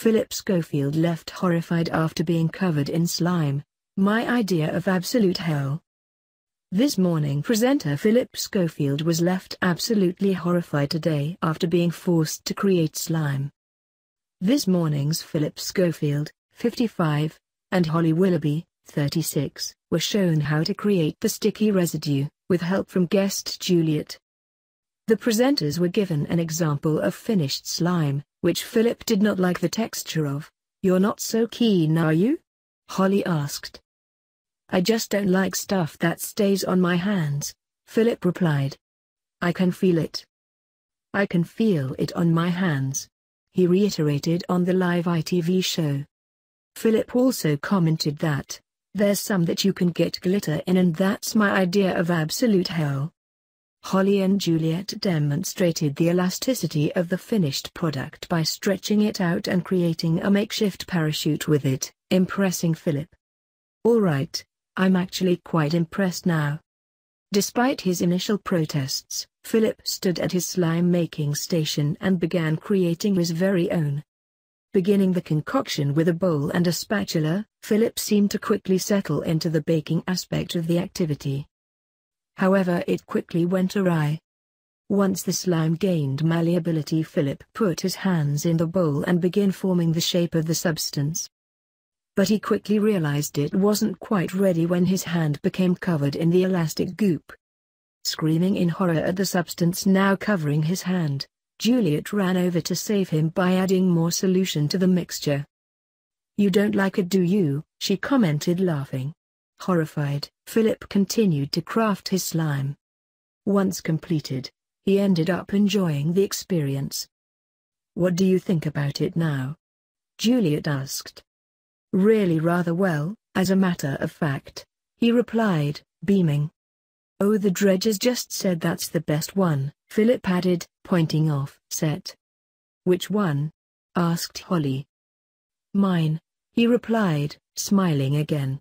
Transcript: Phillip Schofield left horrified after being covered in slime. My idea of absolute hell. This Morning presenter Phillip Schofield was left absolutely horrified today after being forced to create slime. This Morning's Phillip Schofield, 55, and Holly Willoughby, 36, were shown how to create the sticky residue, with help from guest Juliet. The presenters were given an example of finished slime, which Phillip did not like the texture of. "You're not so keen, are you?" Holly asked. "I just don't like stuff that stays on my hands," Phillip replied. "I can feel it. I can feel it on my hands," he reiterated on the live ITV show. Phillip also commented that, "There's some that you can get glitter in, and that's my idea of absolute hell." Holly and Juliet demonstrated the elasticity of the finished product by stretching it out and creating a makeshift parachute with it, impressing Phillip. "All right, I'm actually quite impressed now." Despite his initial protests, Phillip stood at his slime-making station and began creating his very own. Beginning the concoction with a bowl and a spatula, Phillip seemed to quickly settle into the baking aspect of the activity. However, it quickly went awry. Once the slime gained malleability, Phillip put his hands in the bowl and began forming the shape of the substance. But he quickly realized it wasn't quite ready when his hand became covered in the elastic goop. Screaming in horror at the substance now covering his hand, Juliet ran over to save him by adding more solution to the mixture. "You don't like it, do you?" she commented, laughing. Horrified, Phillip continued to craft his slime. Once completed, he ended up enjoying the experience. "What do you think about it now?" Juliet asked. "Really rather well, as a matter of fact," he replied, beaming. "Oh, the dredgers just said that's the best one," Phillip added, pointing off set. "Which one?" asked Holly. "Mine," he replied, smiling again.